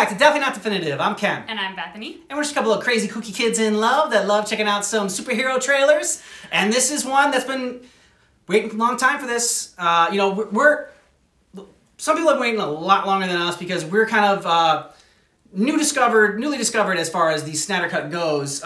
back to Definitely Not Definitive. I'm Ken. And I'm Bethany. And we're just a couple of crazy kooky kids in love that love checking out some superhero trailers. And this is one that's been waiting a long time for this. You know, some people have been waiting a lot longer than us because we're kind of newly discovered as far as the Snyder Cut goes.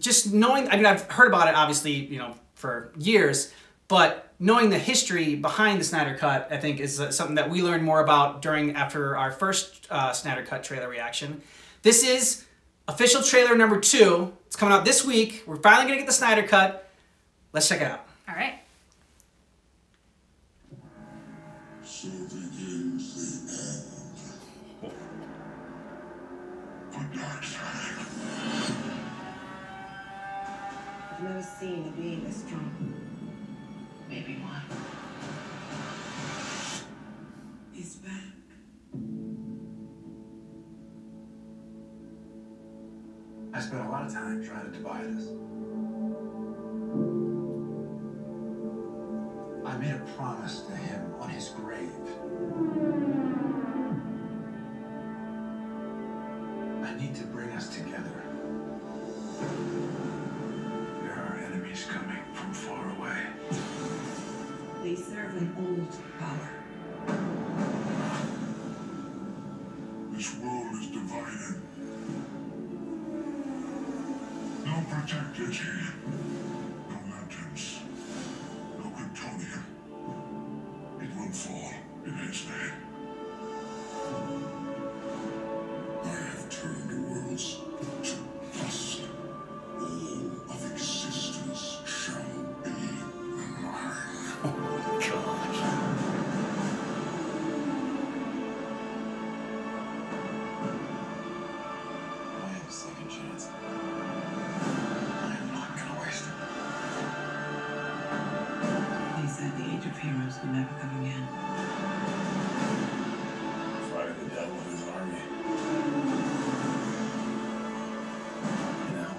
Just knowing, I mean, I've heard about it obviously, you know, for years, but knowing the history behind the Snyder Cut, I think, is something that we learned more about after our first Snyder Cut trailer reaction. This is official trailer number 2. It's coming out this week. We're finally gonna get the Snyder Cut. Let's check it out. All right. So begins the end. For Darkseid. I've never seen a being this strong. Maybe one. He's back. I spent a lot of time trying to divide us. I made a promise to him on his grave. I need to bring us together. There are enemies coming from far away. They serve an old power. This world is divided. No protected here. No mountains. No Kryptonian. It will fall in his day. I have turned the worlds to dust. All of existence shall be mine. Second chance. I am not gonna waste it. They said the age of heroes will never come again. Fighting the devil and his army. You know,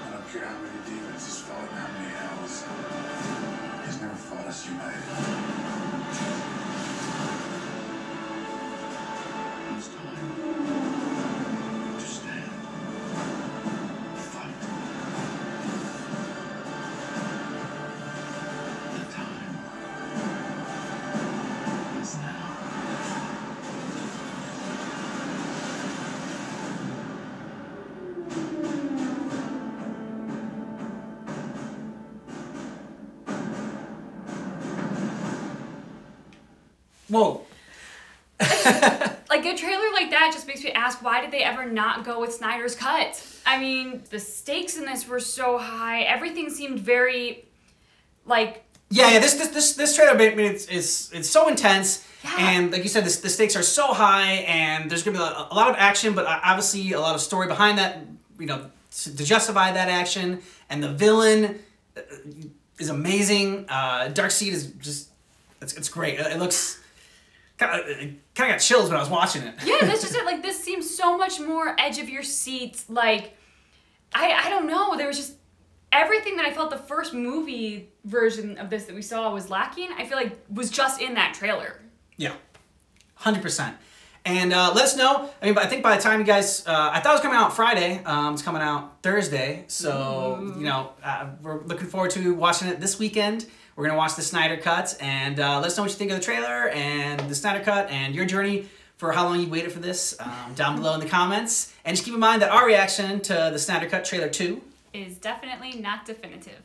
I don't care how many demons he's fought and how many hells. He's never fought us united. Whoa. Like a trailer like that just makes me ask, why did they ever not go with Snyder's Cut? I mean, the stakes in this were so high. Everything seemed very, like... Yeah, this trailer, I mean, it's so intense. Yeah. And like you said, the stakes are so high, and there's going to be a lot of action, but obviously a lot of story behind that, you know, to justify that action. And the villain is amazing. Darkseid is just... It's great. It looks... Kind of got chills when I was watching it. Yeah, that's just it. Like, this seems so much more edge of your seat. Like, I don't know. There was just everything that I felt the first movie version of this that we saw was lacking, I feel like was just in that trailer. Yeah, 100%. And let us know. I mean, I think by the time you guys, I thought it was coming out Friday. It's coming out Thursday. So, ooh, you know, we're looking forward to watching it this weekend. We're going to watch the Snyder Cut, and let us know what you think of the trailer and the Snyder Cut and your journey for how long you waited for this down below in the comments. And just keep in mind that our reaction to the Snyder Cut trailer 2 is definitely not definitive.